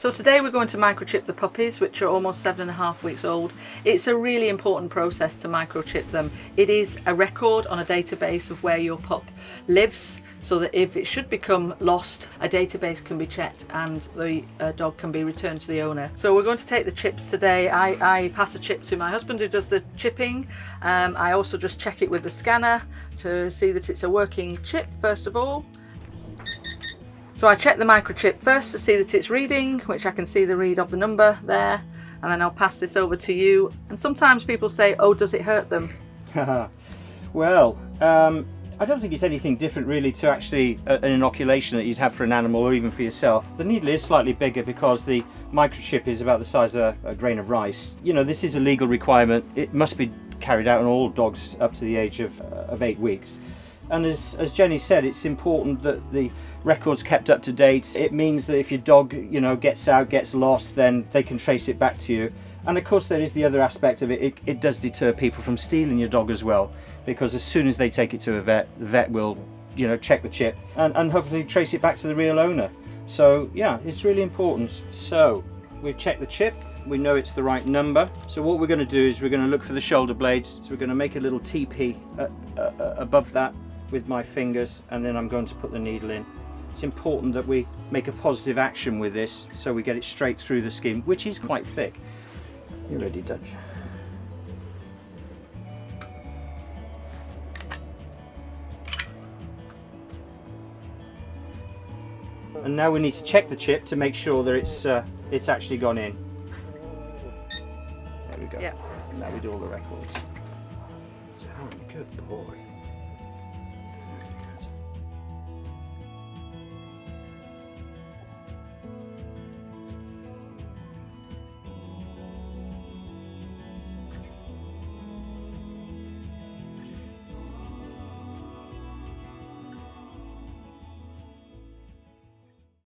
So today we're going to microchip the puppies, which are almost 7.5 weeks old. It's a really important process to microchip them. It is a record on a database of where your pup lives, so that if it should become lost, a database can be checked and the dog can be returned to the owner. So we're going to take the chips today. I pass a chip to my husband who does the chipping. I also just check it with the scanner to see that it's a working chip first of all. So I check the microchip first to see that it's reading, which I can see the read of the number there, and then I'll pass this over to you. And sometimes people say, oh, does it hurt them? Well, I don't think it's anything different really to actually an inoculation that you'd have for an animal or even for yourself. The needle is slightly bigger because the microchip is about the size of a grain of rice. You know, this is a legal requirement. It must be carried out on all dogs up to the age of 8 weeks. And as Jenny said, it's important that the record's kept up to date. It means that if your dog, you know, gets out, gets lost, then they can trace it back to you. And of course there is the other aspect of it. It does deter people from stealing your dog as well, because as soon as they take it to a vet, the vet will, you know, check the chip and hopefully trace it back to the real owner. So yeah, it's really important. So we've checked the chip, we know it's the right number. So what we're going to do is we're going to look for the shoulder blades. So we're going to make a little teepee above that with my fingers, and then I'm going to put the needle in. It's important that we make a positive action with this so we get it straight through the skin, which is quite thick. You ready, Dutch? And now we need to check the chip to make sure that it's actually gone in. There we go. Yeah. Now we do all the records. Good boy.